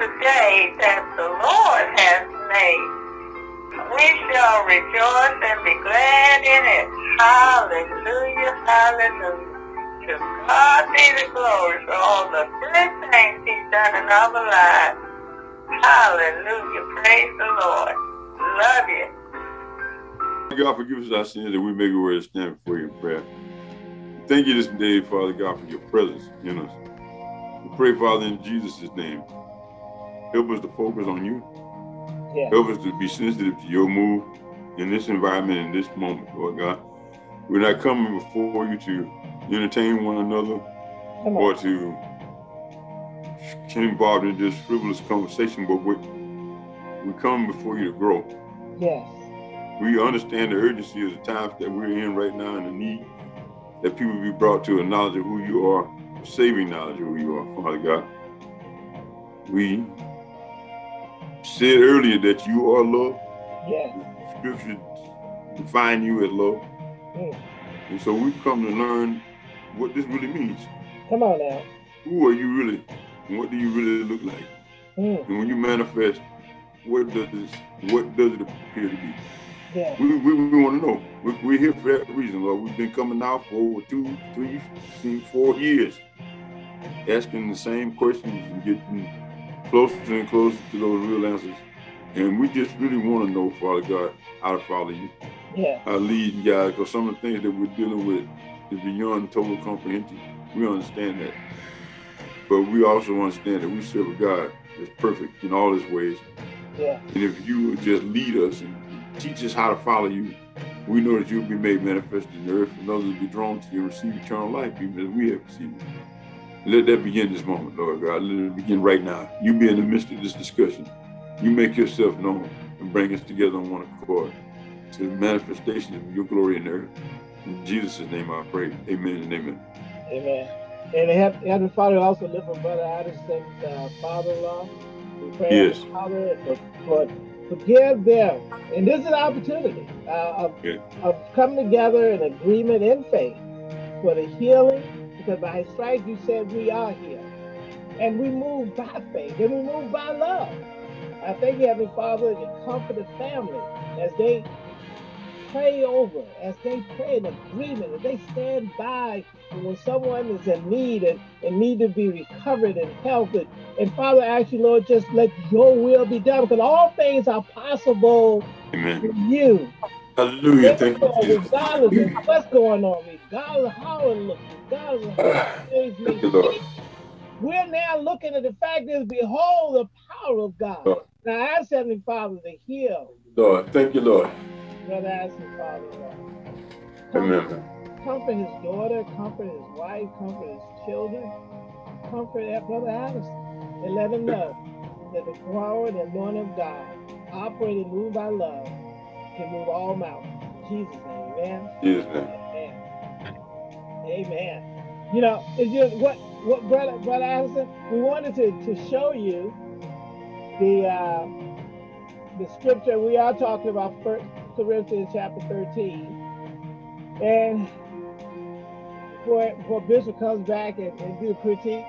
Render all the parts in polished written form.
the day that the Lord has made. We shall rejoice and be glad in it. Hallelujah, hallelujah. To God be the glory for all the good things He's done in our lives. Hallelujah, praise the Lord. Love you. God, forgive us our sins that we may be worthy to stand before you in prayer. Thank you this day, Father God, for your presence in us. We pray, Father, in Jesus' name, help us to focus on you. Yeah. Help us to be sensitive to your move in this environment, in this moment, Lord God. We're not coming before you to entertain one another or to get involved in this frivolous conversation, but we come before you to grow. Yes. We understand the urgency of the times that we're in right now and the need that people be brought to a knowledge of who you are, saving knowledge of who you are, Father God. We said earlier that you are love. Yes. The scriptures define you as love. Yes. And so we've come to learn what this really means. Come on now. Who are you really? And what do you really look like? Yes. And when you manifest, what does it appear to be? Yeah. We want to know. We're here for that reason, Lord. We've been coming out for over 2, 3, 4 years, asking the same questions and getting closer and closer to those real answers. And we just really want to know, Father God, how to follow you. Yeah. How to lead you, God, because some of the things that we're dealing with is beyond total comprehension. We understand that. But we also understand that we serve a God that's perfect in all his ways. Yeah. And if you would just lead us and teach us how to follow you, we know that you'll be made manifest in the earth and others will be drawn to you and receive eternal life, even as we have received it. Let that begin this moment, Lord God. Let it begin right now. You be in the midst of this discussion. You make yourself known and bring us together on one accord to the manifestation of your glory in the earth. In Jesus' name I pray. Amen and amen. Amen. And Heavenly Father, also lift my brother Addison's father-in-law. We pray, yes, Father, for forgive them. And this is an opportunity of coming together in agreement in faith for the healing, because by his stripes you said we are healed. And we move by faith and we move by love. I thank you, Heavenly Father, to comfort the family as they pray over, as they pray in agreement, as they stand by when someone is in need and need to be recovered and health. And Father, I ask you, Lord, just let your will be done, because all things are possible with you. Hallelujah. Thank you, Jesus. Regardless of what's going on, regardless of how it looks, regardless of how things may be, we're now looking at the fact is, behold, the power of God. Lord. Now I ask Heavenly Father to heal. Lord, thank you, Lord. Brother, I ask Him, Father, Lord. Amen. Comfort his daughter, comfort his wife, comfort his children, comfort that brother Addison, and let him know that the power and the anointing of God, operated and moved by love, can move all mountains. In Jesus' name, amen. Jesus' name. Amen. Amen. You know, it's just what brother Addison, we wanted to show you the scripture we are talking about, 1 Corinthians chapter 13. And before Bishop comes back and do the critiques,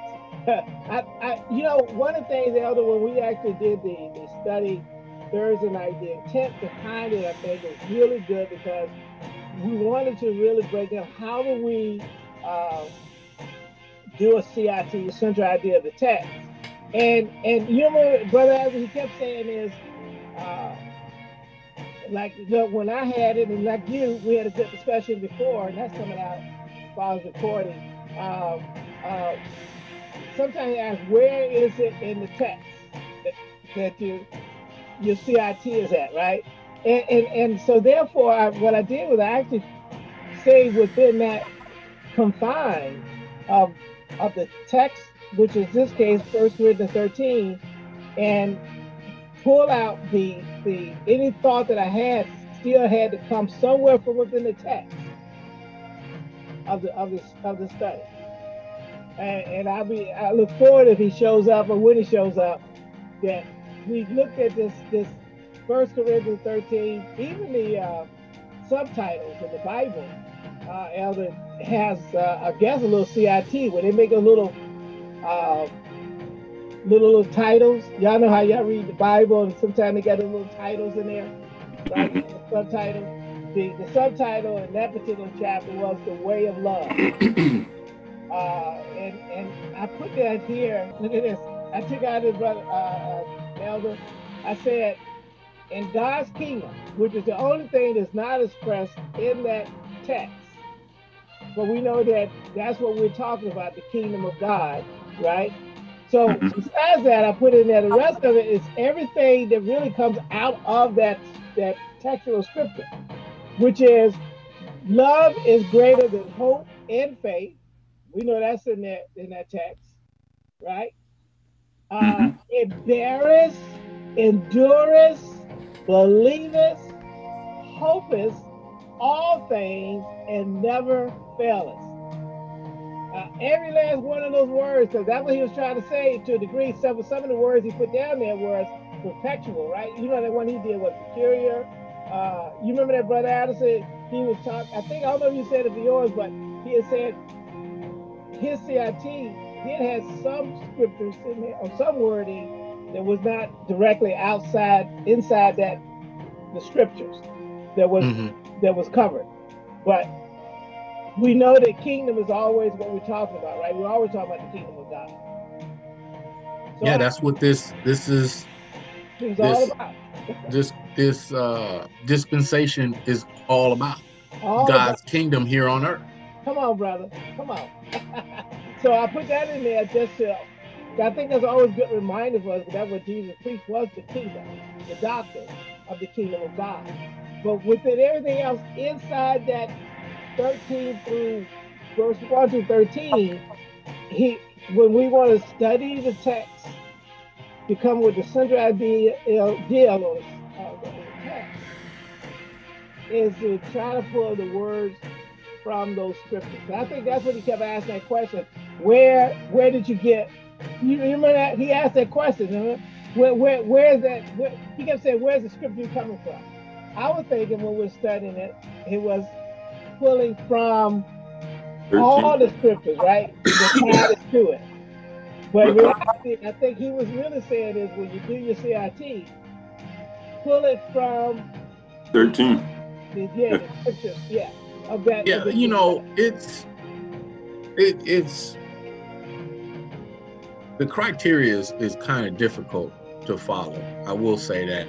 you know, one of the things, Elder, when we actually did the study Thursday night, the intent behind it, I think, was really good, because we wanted to really break down how do we do a CIT, the central idea of the text. And you know, Brother Addison, he kept saying is, like, you know, when I had it, and like you, we had a good discussion before, and that's coming out while I was recording. Sometimes I ask, where is it in the text that your CIT is at, right? And so therefore, what I did was I actually say within that confine of the text, which is this case, 1 Corinthians 13, and pull out the any thought that I had still had to come somewhere from within the text of the study. And I look forward if he shows up or when he shows up, that we looked at this 1 Corinthians 13, even the subtitles in the Bible, Elder has I guess a little CIT where they make a little little titles. Y'all know how y'all read the Bible and sometimes they got the little titles in there. Like the subtitle. The subtitle in that particular chapter was The Way of Love. And I put that here. Look at this. I took out his brother, elder. I said, in God's kingdom, which is the only thing that's not expressed in that text. But we know that that's what we're talking about, the kingdom of God, right? So besides that, I put in there, the rest of it is everything that really comes out of that textual scripture, which is love is greater than hope and faith. We know that's in that text, right? It beareth, endureth, believeth, hopeth all things, and never faileth. Every last one of those words, because that's what he was trying to say to a degree. Some of the words he put down there was perpetual, right? You know that one he did was peculiar. You remember that Brother Addison, he was talking, I don't know if you said it for yours, but he had said his CIT did have some scriptures in there, or some wording that was not directly inside that, the scriptures that was, that was covered. But we know that kingdom is always what we're talking about, right? We're always talking about the kingdom of God. So yeah, that's what this is. It's all about. This dispensation is all about God's kingdom here on earth. Come on, brother. Come on. So I put that in there just to, I think that's always a good reminder for us, that's what Jesus preached was the kingdom, the doctrine of the kingdom of God. But within everything else inside that 13 through verse 1 through 13, when we want to study the text, to come with the central idea of the text is to try to pull the words from those scriptures. And I think that's what he kept asking that question. Where did you get? You remember that he asked that question. Remember? Where's that? He kept saying, "Where's the scripture coming from?" I was thinking when we were studying it, it was pulling from 13. All the scriptures, right? That added to it. But really, I think he was really saying is when you do your CIT, pull it from 13. The scripture, of that. Yeah, you know, it's the criteria is kind of difficult to follow. I will say that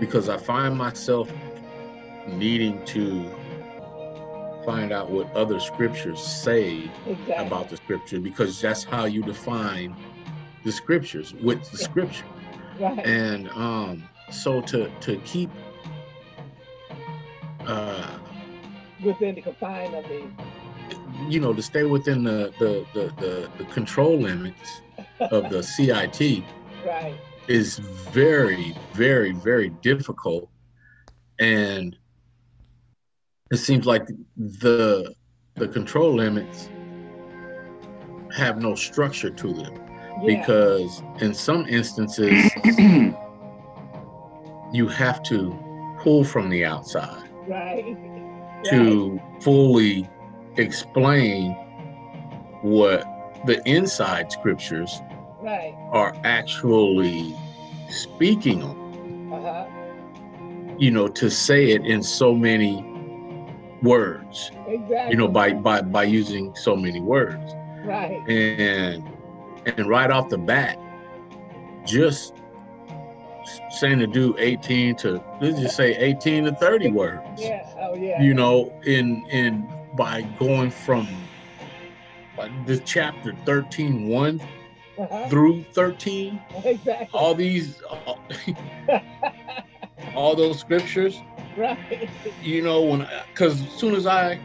because I find myself needing to find out what other scriptures say about the scripture, because that's how you define the scriptures with the scripture. Right. And so to keep within the confine of the, you know, to stay within the control limits of the CIT, right, is very, very, very difficult. And it seems like the control limits have no structure to them, because in some instances you have to pull from the outside to fully explain what the inside scriptures are actually speaking on. You know, to say it in so many words, you know, by using so many words, and right off the bat, just saying to do 18 to 30 words, you know, in by going from this chapter 13:1 through 13, all these all those scriptures. Right. You know, because as soon as I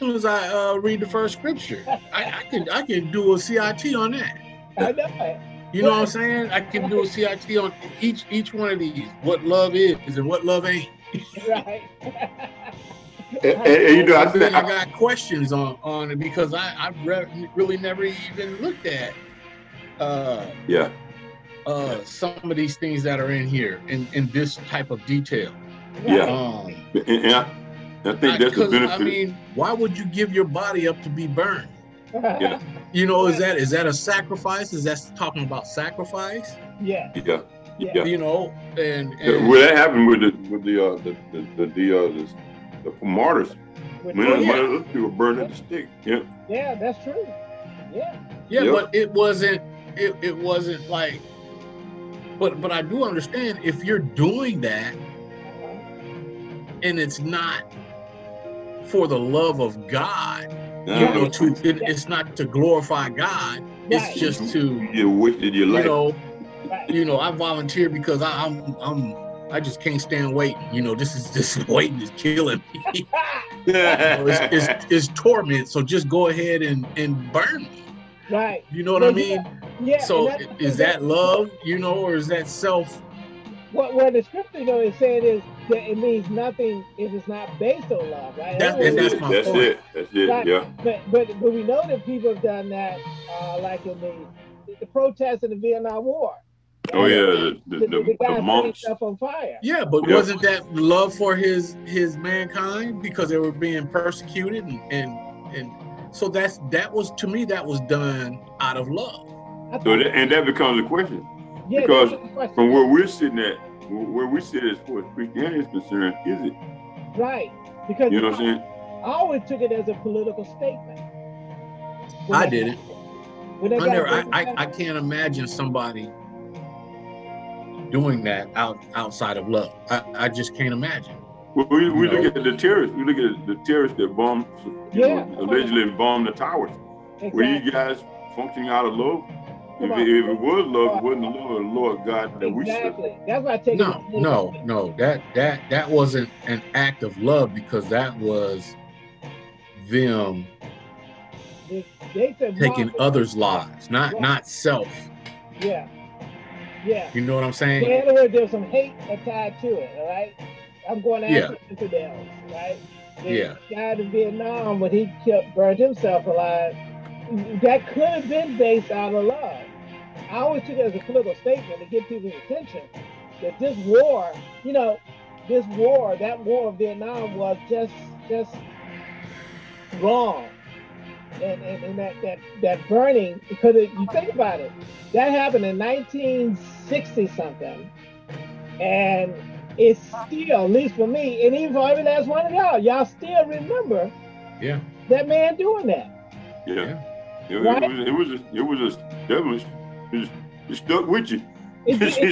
read the first scripture, I can do a CIT on that. I know it. You know what I'm saying? I can do a CIT on each one of these. What love is and what love ain't. Right. and you know, I got questions on it because I've really never even looked at. Some of these things that are in here in this type of detail. I think that's the benefit. I mean, why would you give your body up to be burned? Yeah. You know, is that a sacrifice? Is that talking about sacrifice? Yeah. Yeah. Yeah. You know, and well, that happened with the martyrs. When they were burning at the stake. Yeah. Yeah, that's true. Yeah. Yeah, yep. But it wasn't like. But I do understand if you're doing that, and it's not for the love of God. You know, it's not to glorify God. It's right. Just to you know, I volunteer because I just can't stand waiting. You know, this waiting is killing me. You know, it's torment. So just go ahead and burn me. Right. You know what I mean? Yeah. So is that love? You know, or is that self? What the scripture though is saying is that it means nothing if it's not based on love, right? That's it. Like, yeah. But we know that people have done that, like in the protests in the Vietnam War. Oh yeah, the monks. Stuff on fire. Yeah, but wasn't that love for his mankind because they were being persecuted and so that was to me that was done out of love. And that becomes the question. Yeah, because from where we're sitting at, where we sit as far as Christianity is concerned, is it? Right. Because you know what I'm saying? I always took it as a political statement. I didn't. I can't imagine somebody doing that outside of love. I just can't imagine. Well, we look at the terrorists. We look at the terrorists that bombed, allegedly bombed the towers. Exactly. Were you guys functioning out of love? If it was love, it wasn't the love of the Lord God that we serve. Exactly. That's why I take No. That wasn't an act of love because that was them taking others' lives, not self. Yeah. Yeah. You know what I'm saying? In other words, there's some hate tied to it, all right? I'm going after infidels, right? The guy in Vietnam, when he burned himself alive, that could have been based out of love. I always took it as a political statement to get people's attention that this war, you know, that war of Vietnam was just wrong. And that burning, because you think about it, that happened in 1960-something. And it's still, at least for me, and even for every last one of y'all still remember that man doing that. Yeah. Right? It stuck with you.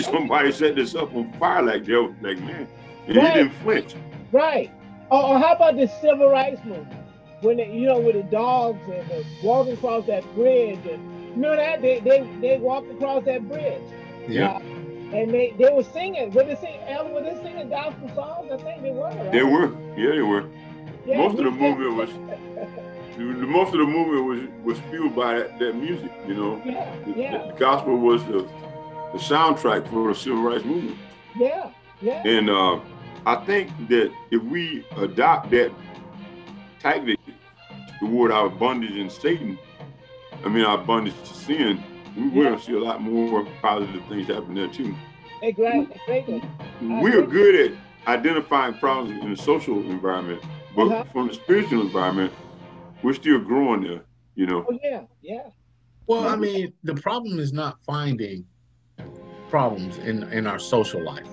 Somebody set this up on fire like that, like man, and he didn't flinch. Right. Or how about the civil rights movement? When with the dogs and the walking across that bridge, and remember that they walked across that bridge. Yeah. And they were singing. Were they singing gospel songs? I think they were. Right? They were. Yeah, they were. Yeah, most of the movement was fueled by that music, you know. Yeah, the gospel was the soundtrack for the civil rights movement. Yeah, yeah. And I think that if we adopt that tactic toward our bondage in Satan, our bondage to sin, we will see a lot more positive things happen there too. Exactly. We are good at identifying problems in the social environment, but from the spiritual environment, we're still growing there, you know. Oh, yeah. Well, the problem is not finding problems in our social life.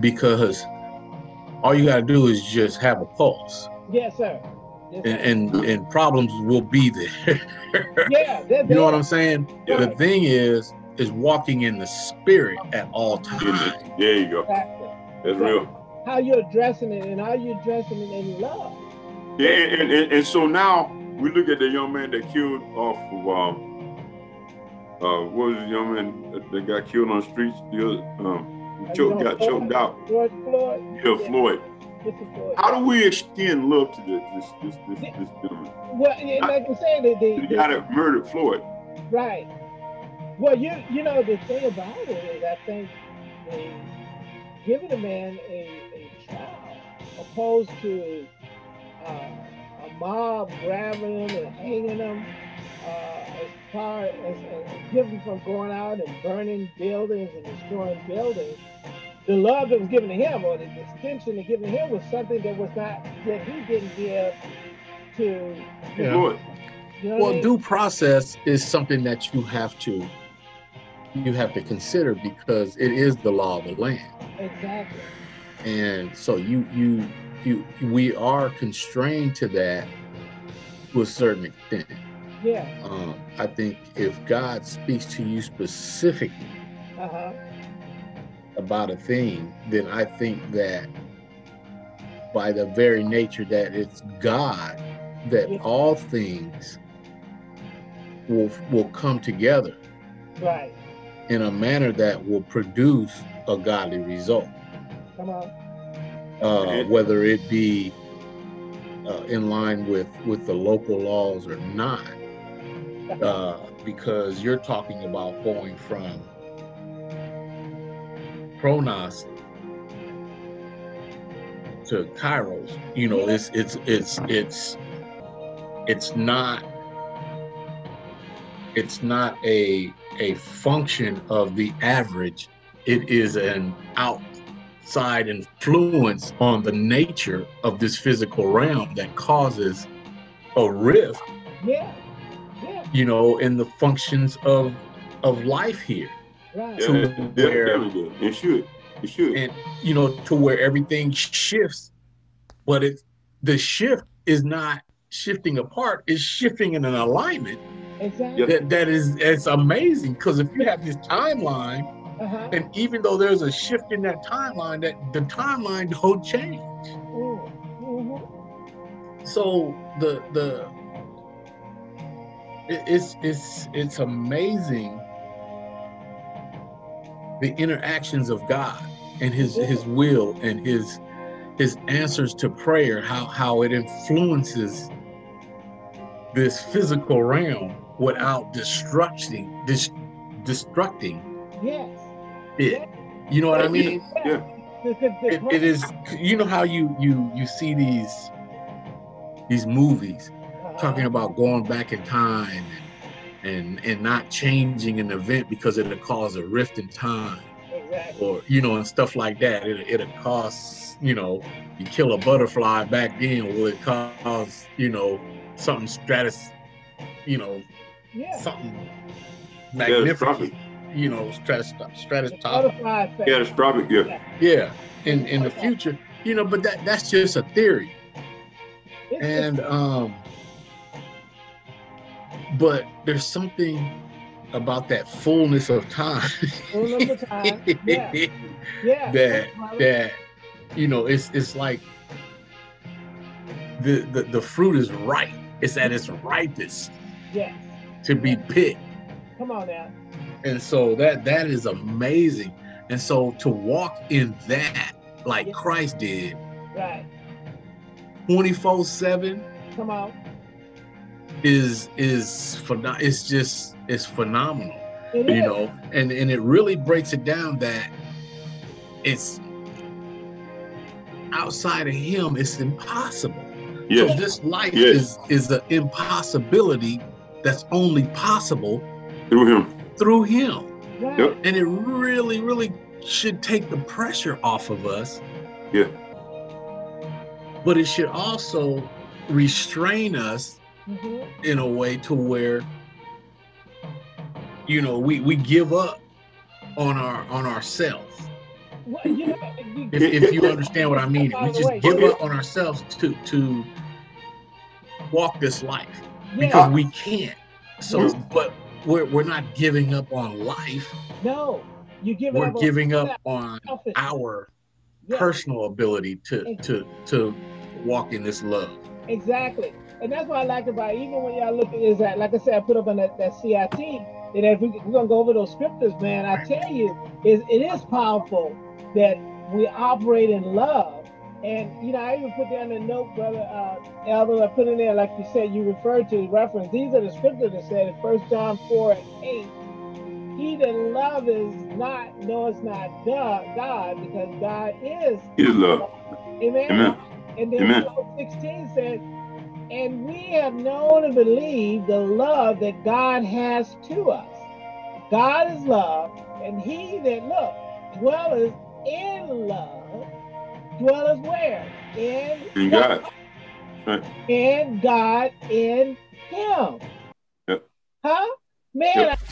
Because all you got to do is just have a pulse. Yes, sir. And problems will be there. Yeah, you know what I'm saying? Yeah. The thing is walking in the spirit at all times. There you go. Exactly. That's real. How you're addressing it, and how you're addressing it in love. Yeah, and so now we look at the young man that killed off of what was the young man that got killed on the streets? Choked out. George Floyd. Yeah, Floyd. How do we extend love to this gentleman? Well, like you said, the guy that murdered Floyd. Right. Well, you know the thing about it is, I think giving a man a trial opposed to a mob grabbing him and hanging him, as far as giving from going out and burning buildings and destroying buildings. The love that was given to him, or the extension that given to him, was something that he didn't give to. Yeah. You know what I mean? Due process is something that you have to consider because it is the law of the land. Exactly. And so we are constrained to that to a certain extent. Yeah. I think if God speaks to you specifically about a thing, then I think that by the very nature that it's God, that all things will come together, right, in a manner that will produce a godly result. Come on. Whether it be in line with the local laws or not, because you're talking about going from Kronos to Kairos. You know, it's not a function of the average. It is an outside influence on the nature of this physical realm that causes a rift, you know, in the functions of life here. Right. And you know, to where everything shifts, but the shift is not shifting apart, is shifting in an alignment. Exactly. It's amazing, because if you have this timeline, and even though there's a shift in that timeline, that the timeline don't change. So it's amazing, the interactions of God and his will and his answers to prayer, how it influences this physical realm without destructing it. You know what I mean? Yeah. It is. You know how you see these movies talking about going back in time and not changing an event because it'll cause a rift in time, or you know, and stuff like that. It'll cause, you know, you kill a butterfly back then, will it cause, you know, something something magnificent, you know, catastrophic, in the future, you know. But that's just a theory, and but there's something about that fullness of time, that you know, it's like the fruit is ripe. It's at its ripest to be picked. Come on now. And so that is amazing. And so to walk in that, like Christ did, right, 24/7. Come on. It's phenomenal, you know, and it really breaks it down that it's outside of him, it's impossible. So this life is an impossibility that's only possible through him. Right. Yep. And it really, really should take the pressure off of us. Yeah. But it should also restrain us in a way to where, you know, we give up on ourselves. Well, you know, if you understand what I mean, we just give up on ourselves to walk this life, because we can't. So, but we're not giving up on life. No, we're giving up on our personal ability to walk in this love. Exactly. And that's what I like about it. Even when y'all look at, is that, like I said, I put up on that CIT, and if we're gonna go over those scriptures, man, I tell you, it is powerful that we operate in love. And you know, I even put down a note, brother Elder, I put in there, like you said, you referred to reference. These are the scriptures that said in 1 John 4:8, he that loveth knoweth not God, because God is love. Amen. Amen. And then John 16 said, and we have known and believed the love that God has to us. God is love, and he that dwelleth in love, dwelleth where? In God. Right. And God in Him. Yep. Huh? Man, yep.